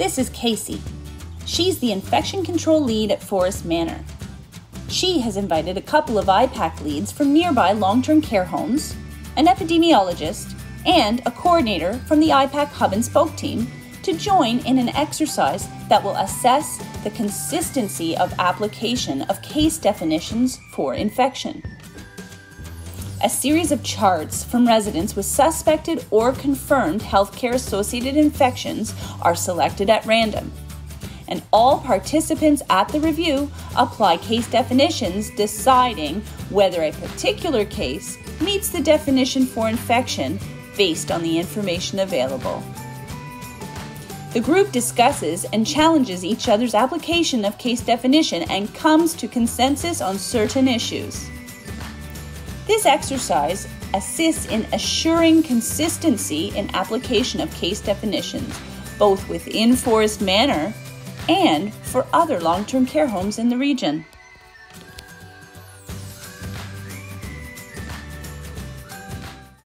This is Casey. She's the infection control lead at Forest Manor. She has invited a couple of IPAC leads from nearby long-term care homes, an epidemiologist, and a coordinator from the IPAC Hub and Spoke team to join in an exercise that will assess the consistency of application of case definitions for infection. A series of charts from residents with suspected or confirmed healthcare-associated infections are selected at random, and all participants at the review apply case definitions, deciding whether a particular case meets the definition for infection based on the information available. The group discusses and challenges each other's application of case definition and comes to consensus on certain issues. This exercise assists in assuring consistency in application of case definitions, both within Forest Manor and for other long-term care homes in the region.